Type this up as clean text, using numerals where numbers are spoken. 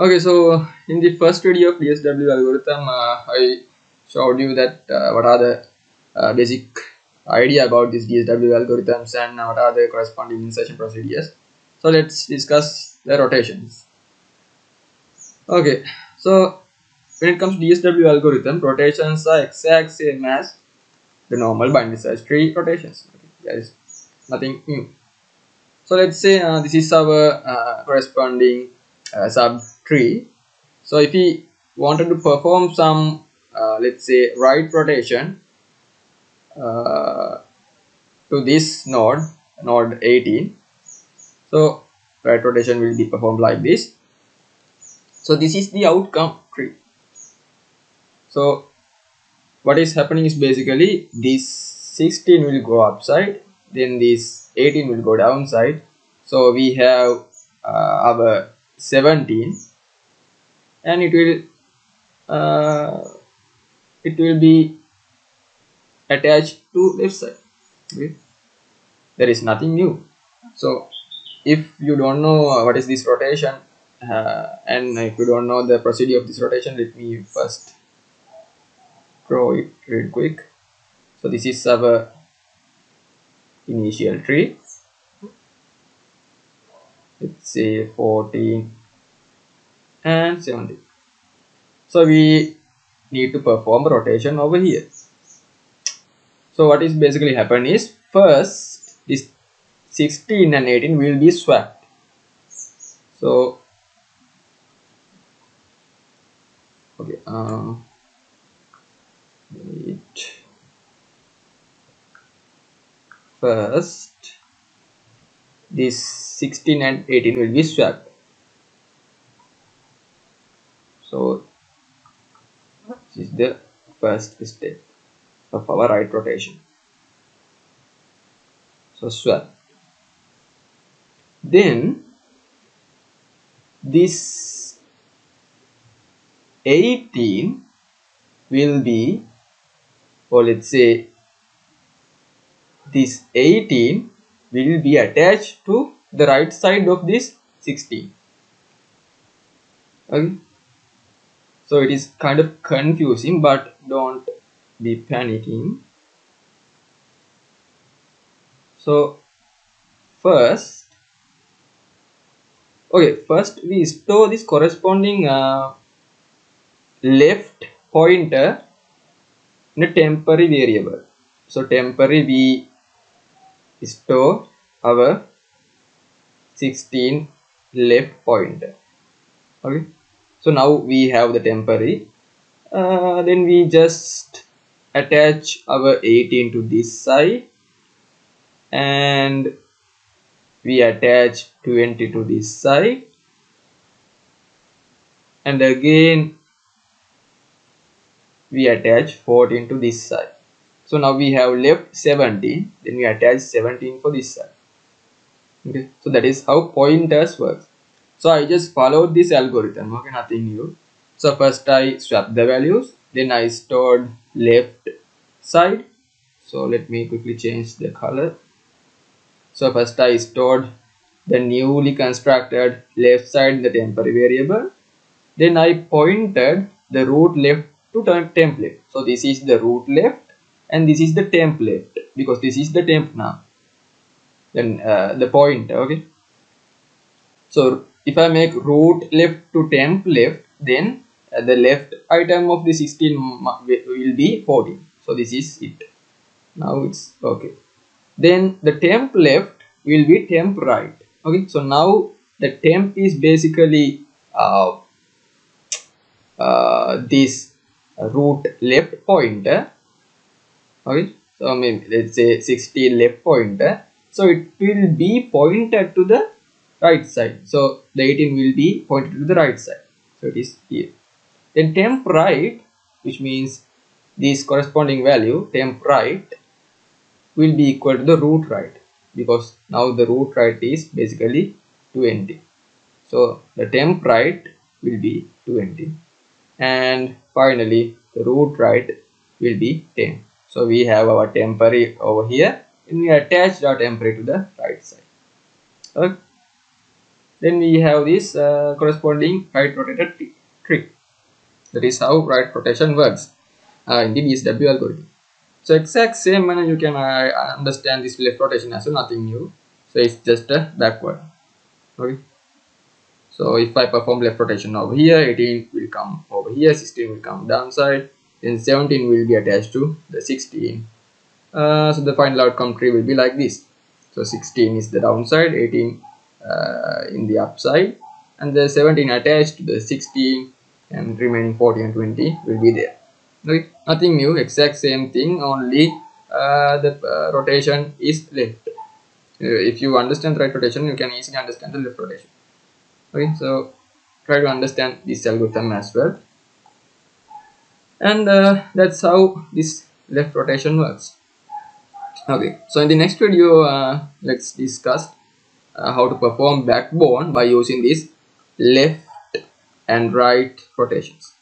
Okay, so in the first video of DSW algorithm, I showed you that what are the basic idea about these DSW algorithms and what are the corresponding insertion procedures. So let's discuss the rotations. Okay, so when it comes to DSW algorithm, rotations are exact same as the normal binary search tree rotations. Okay, there is nothing new. So let's say this is our corresponding subtree. So if we wanted to perform some let's say right rotation to this node 18, so right rotation will be performed like this. So this is the outcome tree. So what is happening is basically this 16 will go upside, then this 18 will go downside. So we have our 17, and it will be attached to left side. Okay, there is nothing new. So if you don't know what is this rotation and if you don't know the procedure of this rotation, let me first draw it real quick. So this is our initial tree, let's say 14 and 17. So we need to perform a rotation over here. So what is basically happen is, first this 16 and 18 will be swapped. So okay, first this 16 and 18 will be swapped. So this is the first step of our right rotation. So swap. Then this 18 will be, or let's say this 18 will be attached to the right side of this 16. Okay, so it is kind of confusing, but don't be panicking. So first, okay, first we store this corresponding left pointer in a temporary variable. So temporary we store our 16 left pointer. Okay, so now we have the temporary, then we just attach our 18 to this side, and we attach 20 to this side, and again we attach 14 to this side. So now we have left 17, then we attach 17 for this side. Okay, so that is how pointers work. So I just followed this algorithm. Okay, nothing new. So first I swapped the values, then I stored left side. So let me quickly change the color. So first I stored the newly constructed left side in the temporary variable, then I pointed the root left to template. So this is the root left and this is the template, because this is the temp now, then the pointer. Okay, so if I make root left to temp left, then the left item of the 16 will be 14. So this is it. Now it's okay. Then the temp left will be temp right. Okay, so now the temp is basically this root left pointer. Okay, so I mean, let's say 16 left pointer. So it will be pointed to the right side. So the 18 will be pointed to the right side. So it is here. Then temp right, which means this corresponding value temp right will be equal to the root right, because now the root right is basically 20. So the temp right will be 20, and finally the root right will be 10. So we have our temporary over here, and we attach our temporary to the right side. Okay. then we have this corresponding right rotated trick. That is how right rotation works in the DSW algorithm. So exact same manner you can understand this left rotation as well, nothing new. So it's just a backward. Okay. So if I perform left rotation over here, 18 will come over here, 16 will come downside, then 17 will be attached to the 16. So the final outcome tree will be like this. So 16 is the downside, 18 in the upside, and the 17 attached to the 16, and remaining 40 and 20 will be there. Okay, nothing new, exact same thing, only the rotation is left. If you understand the right rotation, you can easily understand the left rotation. Okay, so try to understand this algorithm as well. And that's how this left rotation works. Okay, so in the next video, let's discuss how to perform backbone by using this left and right rotations.